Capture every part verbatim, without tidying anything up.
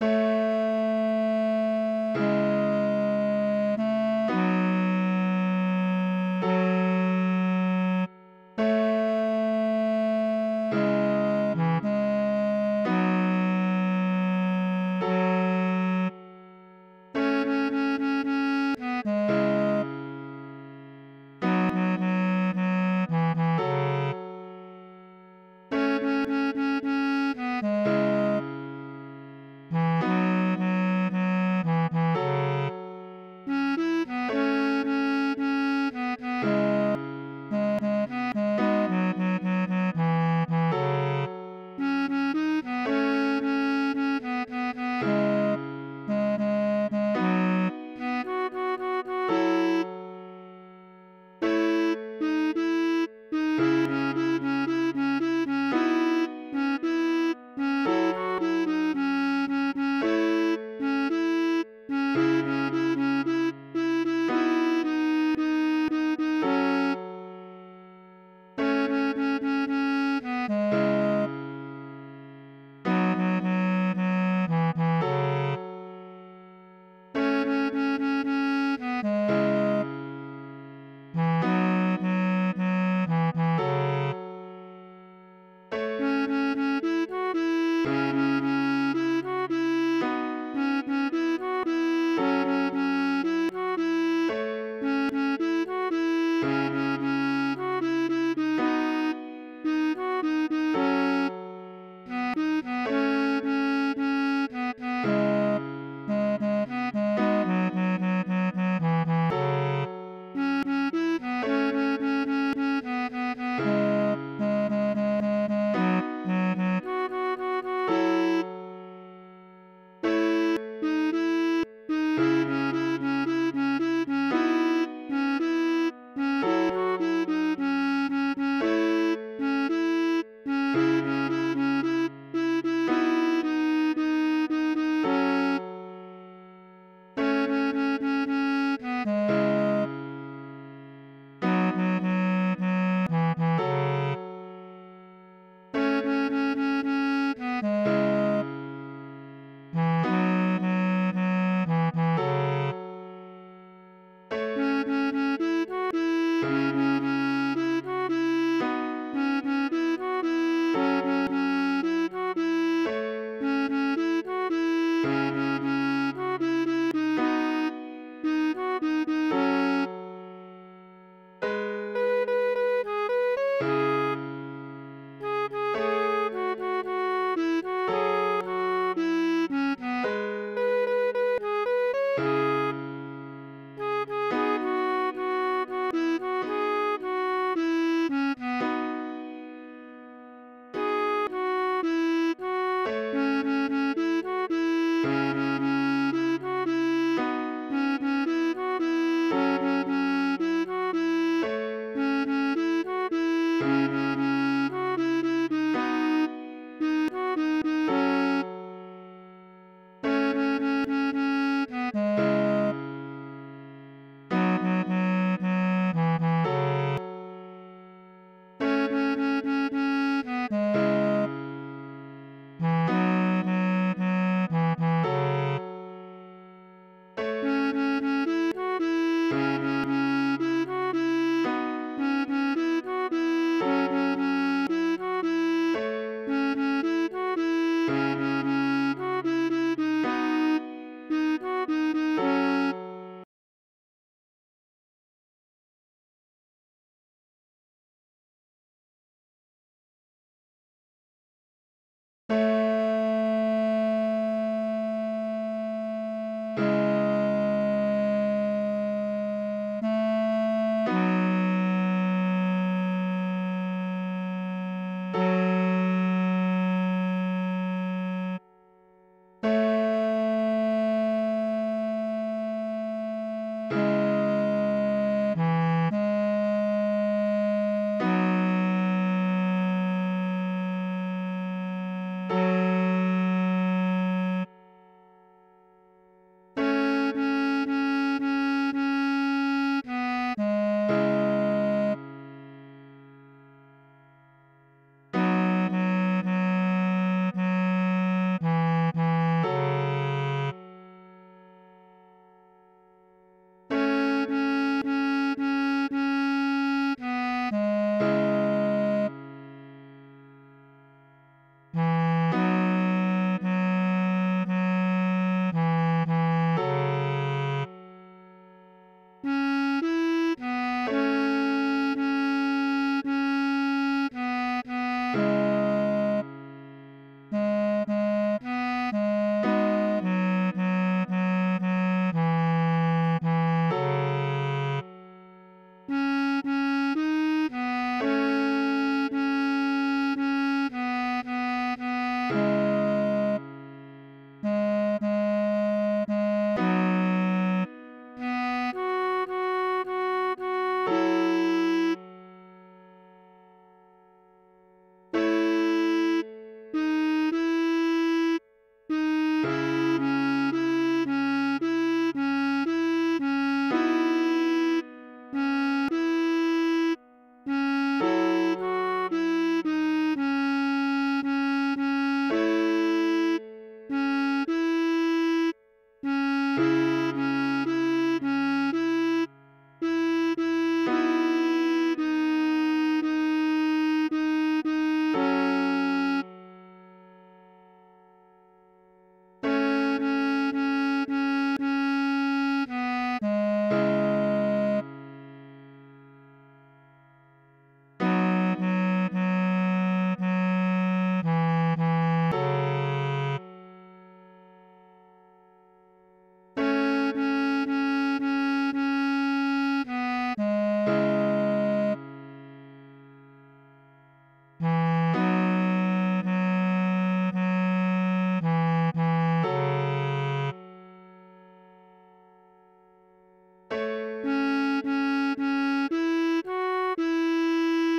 You.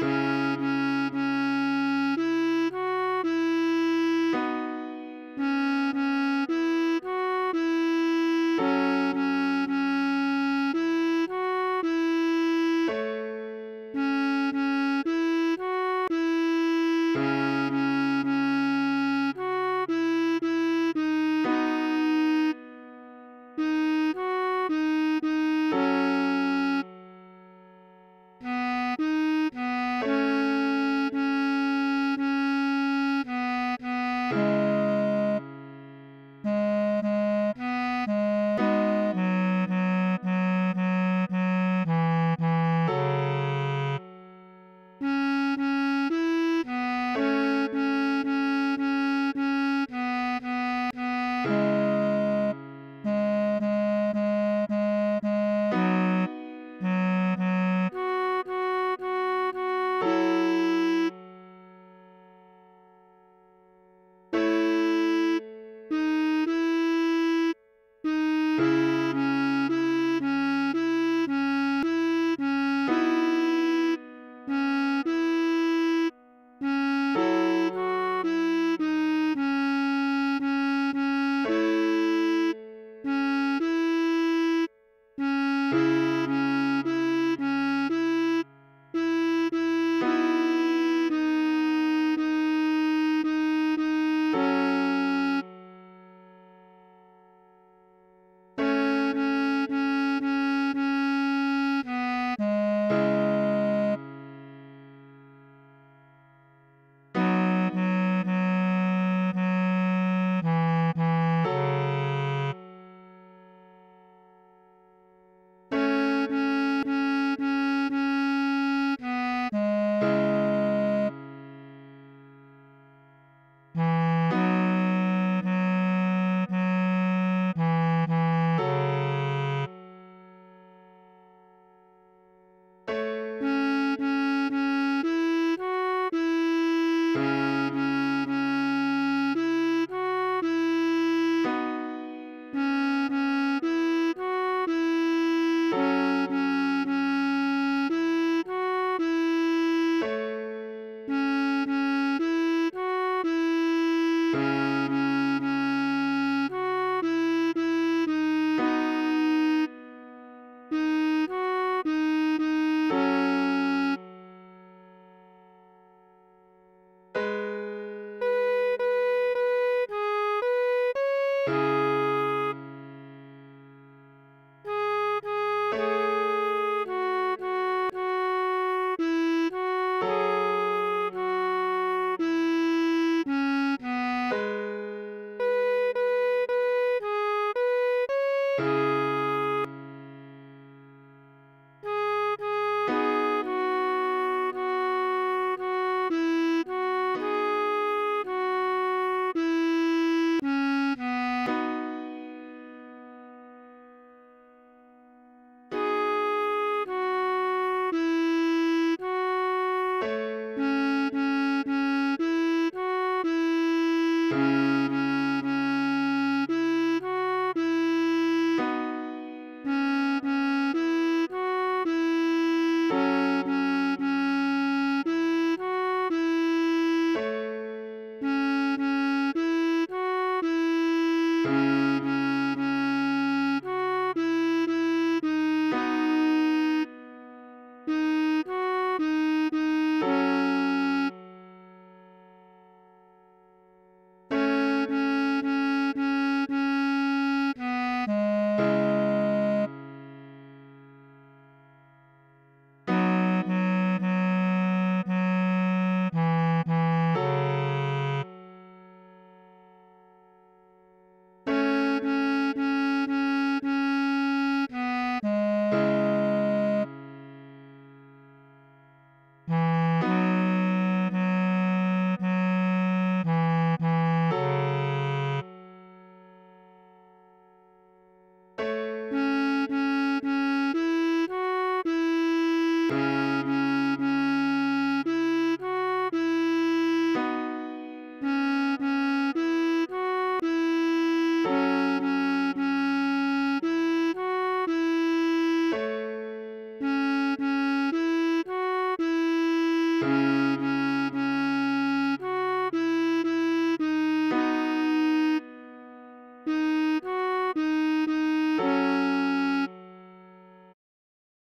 Music.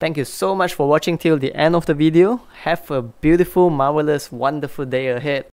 Thank you so much for watching till the end of the video. Have a beautiful, marvelous, wonderful day ahead.